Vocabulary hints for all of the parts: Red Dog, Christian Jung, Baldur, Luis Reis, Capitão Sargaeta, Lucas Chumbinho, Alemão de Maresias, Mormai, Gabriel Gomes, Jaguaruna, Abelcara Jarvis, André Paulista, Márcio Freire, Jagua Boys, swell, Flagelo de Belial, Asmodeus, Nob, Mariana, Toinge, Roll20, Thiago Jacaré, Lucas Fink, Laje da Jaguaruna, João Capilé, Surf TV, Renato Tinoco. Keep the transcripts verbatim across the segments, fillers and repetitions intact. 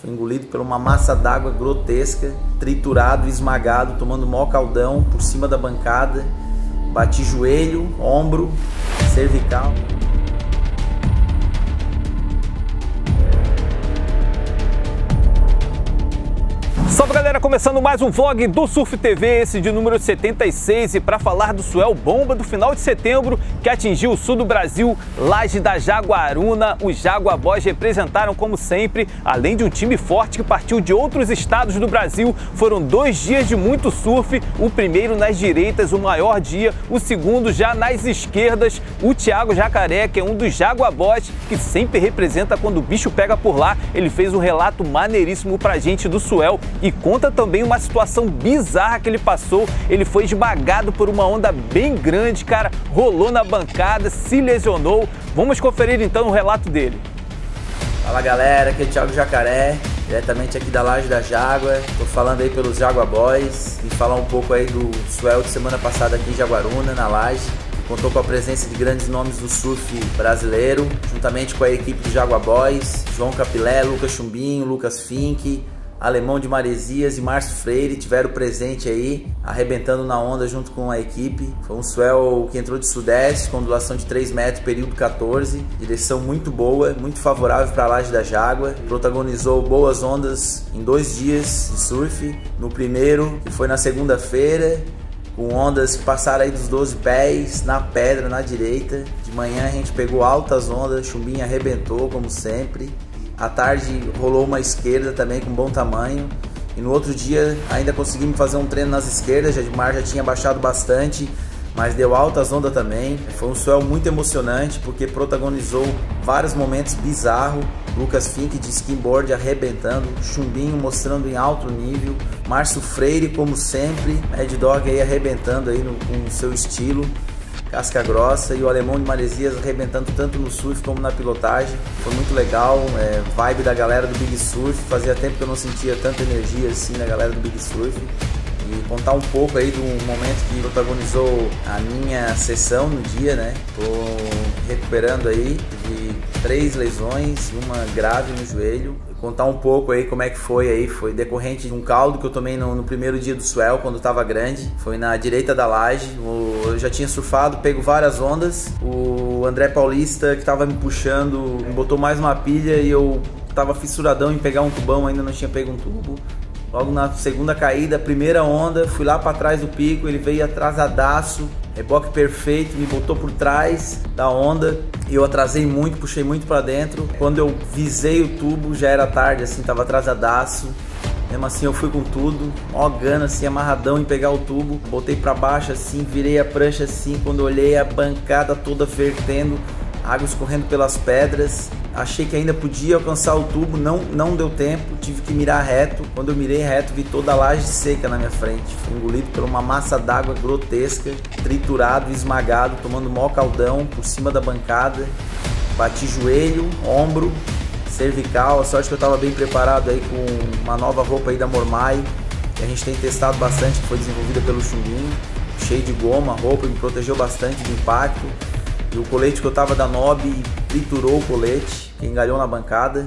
Foi engolido por uma massa d'água grotesca, triturado, esmagado, tomando mó caldão por cima da bancada. Bati joelho, ombro, cervical. Salve galera, começando mais um vlog do Surf T V, esse de número setenta e seis, e para falar do Suel Bomba do final de setembro, que atingiu o sul do Brasil, Laje da Jaguaruna, os Jagua Boys representaram como sempre, além de um time forte que partiu de outros estados do Brasil. Foram dois dias de muito surf, o primeiro nas direitas, o maior dia, o segundo já nas esquerdas. O Thiago Jacaré, que é um dos Jagua Boys, que sempre representa quando o bicho pega por lá, ele fez um relato maneiríssimo pra gente do Suel. E conta também uma situação bizarra que ele passou. Ele foi esmagado por uma onda bem grande, cara, rolou na bancada, se lesionou. Vamos conferir então o relato dele. Fala galera, aqui é o Thiago Jacaré, diretamente aqui da Laje da Jagua. Tô falando aí pelos Jagua Boys e falar um pouco aí do Suel de semana passada aqui em Jaguaruna, na Laje. Contou com a presença de grandes nomes do surf brasileiro, juntamente com a equipe do Jagua Boys, João Capilé, Lucas Chumbinho, Lucas Fink, Alemão de Maresias e Márcio Freire tiveram presente aí, arrebentando na onda junto com a equipe. Foi um swell que entrou de sudeste, com ondulação de três metros, período quatorze. Direção muito boa, muito favorável para a Laje da Jaguaruna. Protagonizou boas ondas em dois dias de surf. No primeiro, que foi na segunda-feira, com ondas que passaram aí dos doze pés, na pedra, na direita. De manhã a gente pegou altas ondas, Chumbinha arrebentou como sempre. À tarde rolou uma esquerda também com bom tamanho. E no outro dia ainda conseguimos fazer um treino nas esquerdas, já de mar já tinha baixado bastante, mas deu altas ondas também. Foi um swell muito emocionante porque protagonizou vários momentos bizarros. Lucas Fink de skimboard arrebentando, Chumbinho mostrando em alto nível, Márcio Freire como sempre, Red Dog aí arrebentando aí no, com o seu estilo, casca grossa, e o Alemão de Maresias arrebentando tanto no surf como na pilotagem. Foi muito legal, é, vibe da galera do Big Surf, fazia tempo que eu não sentia tanta energia assim na galera do Big Surf. E contar um pouco aí do momento que protagonizou a minha sessão no dia, né? Tô recuperando aí de três lesões, uma grave no joelho. Contar um pouco aí como é que foi aí, foi decorrente de um caldo que eu tomei no, no primeiro dia do swell, quando estava grande, foi na direita da laje. Eu já tinha surfado, pego várias ondas, o André Paulista que estava me puxando, me botou mais uma pilha e eu tava fissuradão em pegar um tubão, ainda não tinha pego um tubo. Logo na segunda caída, primeira onda, fui lá para trás do pico, ele veio atrasadaço, reboque perfeito, me botou por trás da onda, eu atrasei muito, puxei muito para dentro. Quando eu visei o tubo, já era tarde, assim, tava atrasadaço. Mesmo assim eu fui com tudo, ó gana assim, amarradão em pegar o tubo. Botei para baixo assim, virei a prancha assim, quando olhei a bancada toda vertendo, água escorrendo pelas pedras. Achei que ainda podia alcançar o tubo, não, não deu tempo, tive que mirar reto. Quando eu mirei reto, vi toda a laje seca na minha frente. Fui engolido por uma massa d'água grotesca, triturado, esmagado, tomando mó caldão por cima da bancada. Bati joelho, ombro, cervical. A sorte que eu estava bem preparado aí com uma nova roupa aí da Mormai, que a gente tem testado bastante, que foi desenvolvida pelo Chumbinho, cheio de goma, roupa, me protegeu bastante do impacto. E o colete que eu tava da Nob triturou o colete, que engalhou na bancada.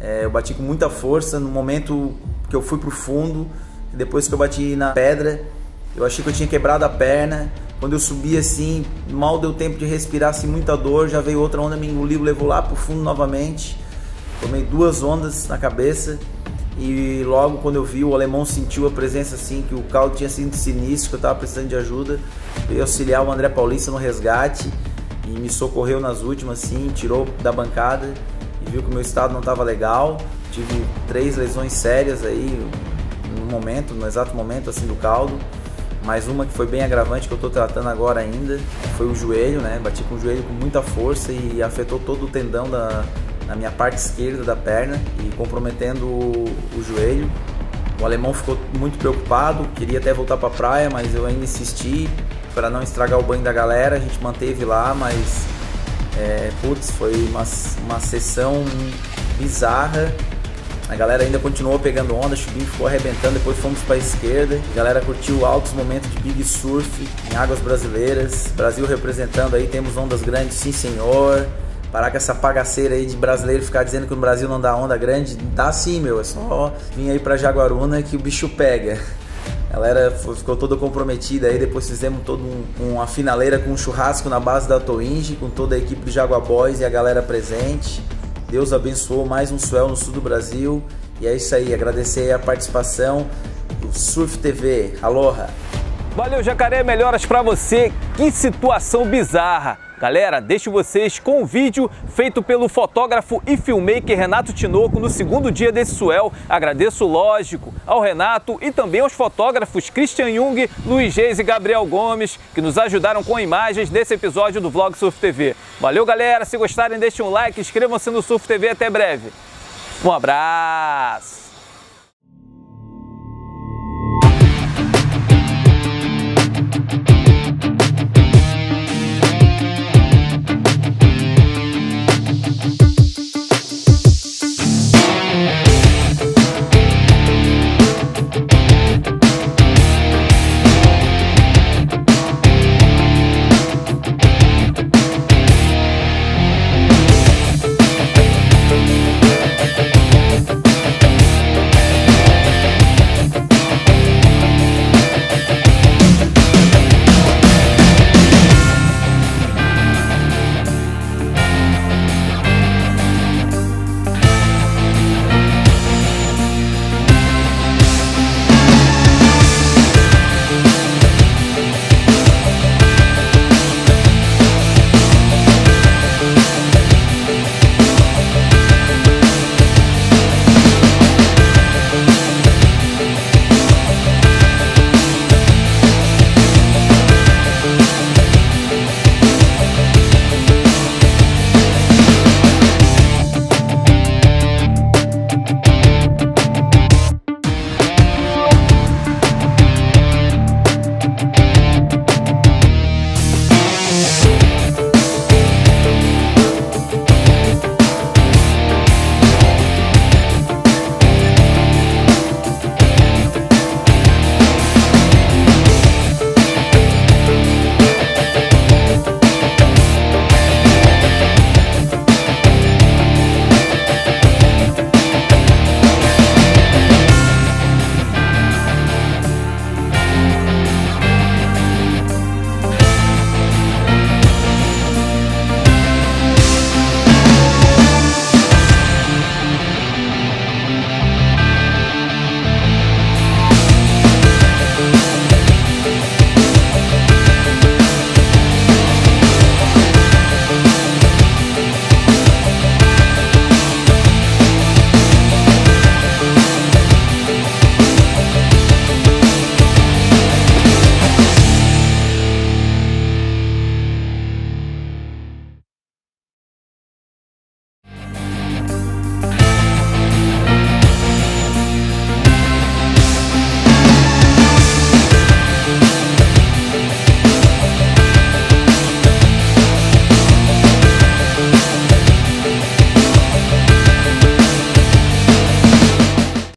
É, eu bati com muita força no momento que eu fui pro fundo. Depois que eu bati na pedra, eu achei que eu tinha quebrado a perna. Quando eu subi assim, mal deu tempo de respirar, sem muita dor. Já veio outra onda, me engoliu, levou lá pro fundo novamente. Tomei duas ondas na cabeça. E logo quando eu vi, o alemão sentiu a presença assim, que o caldo tinha sido sinistro, que eu tava precisando de ajuda. Veio auxiliar o André Paulista no resgate e me socorreu nas últimas, assim, tirou da bancada e viu que o meu estado não estava legal. Tive três lesões sérias aí no momento, no exato momento assim do caldo, mais uma que foi bem agravante, que eu estou tratando agora ainda, foi o joelho, né? Bati com o joelho com muita força e afetou todo o tendão da, na minha parte esquerda da perna e comprometendo o, o joelho. O alemão ficou muito preocupado, queria até voltar para a praia, mas eu ainda insisti para não estragar o banho da galera, a gente manteve lá, mas é, putz, foi uma, uma sessão bizarra. A galera ainda continuou pegando onda, o Chumbinho ficou arrebentando, depois fomos para a esquerda. A galera curtiu altos momentos de big surf em águas brasileiras, Brasil representando aí, temos ondas grandes, sim senhor. Parar com essa pagaceira aí de brasileiro ficar dizendo que no Brasil não dá onda grande. Dá sim, meu. É só vir aí pra Jaguaruna que o bicho pega. A galera ficou toda comprometida aí, depois fizemos todo um, uma finaleira com um churrasco na base da Toinge, com toda a equipe do Jagua Boys e a galera presente. Deus abençoou mais um suel no sul do Brasil. E é isso aí, agradecer aí a participação do Surf T V. Aloha! Valeu, Jacaré, melhoras pra você. Que situação bizarra! Galera, deixo vocês com um vídeo feito pelo fotógrafo e filmmaker Renato Tinoco no segundo dia desse suel. Agradeço, lógico, ao Renato e também aos fotógrafos Christian Jung, Luis Reis e Gabriel Gomes, que nos ajudaram com imagens nesse episódio do Vlog Surf T V. Valeu, galera. Se gostarem, deixem um like, inscrevam-se no Surf T V. Até breve. Um abraço.